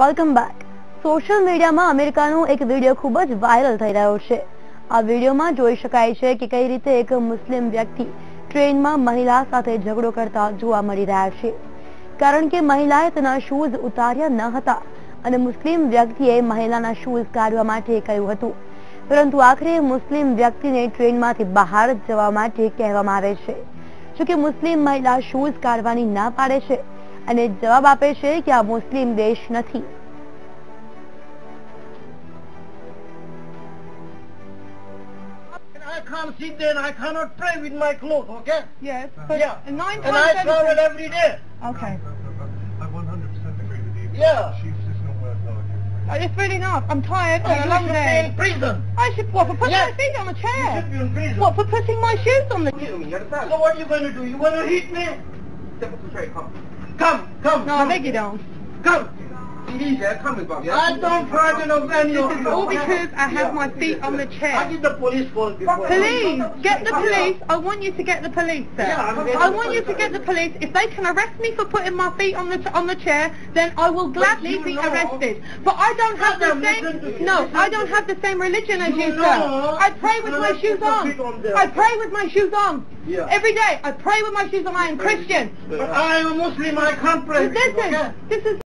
Welcome back. Social મીડિયામાં અમેરિકાનો એક વિડિયો ખૂબ જ વાયરલ થઈ રહ્યો છે. આ વિડિયોમાં જોઈ શકાય છે કે કઈ રીતે એક મુસ્લિમ વ્યક્તિ ટ્રેનમાં મહિલા સાથે ઝઘડો કરતા જોવા મળી રહ્યા છે, કારણ કે મહિલાએ તેના શૂઝ ઉતાર્યા ન હતા અને મુસ્લિમ વ્યક્તિએ મહિલાના શૂઝ કાઢવા માટે કહ્યું હતું, પરંતુ આખરે મુસ્લિમ વ્યક્તિને ટ્રેનમાંથી બહાર જવા માટે કહેવામાં આવે છે. જોકે મુસ્લિમ મહિલા શૂઝ કાઢવાની ના પાડે છે અને જવાબ આપે છે કે આ મુસ્લિમ દેશ નથી. I can't sit there and I cannot pray with my clothes, okay? Yes, but yeah. And I travel every day. Okay. I 100% agree with you. Yeah. She's just not worth arguing. It's really not. I'm tired and a long day. I should be in prison. I should, what, for putting my feet on a chair? You should be in prison. What, for putting my shoes on the chair? So what are you going to do? You want to hit me? Step up to tray, come. No, I beg you don't. Come. I don't frighten of any of you. This is all because I have my feet on the chair. I did the police call before. Please, get the police. I want you to get the police, sir. I want you to get the police. If they can arrest me for putting my feet on the chair, then I will gladly be arrested. But I don't have the same. No, I don't have the same religion as you, sir. I pray with my shoes on. I pray with my shoes on. Yeah. Every day I pray with my shoes on. I am Christian. But I am a Muslim. I can't pray. Listen, this is.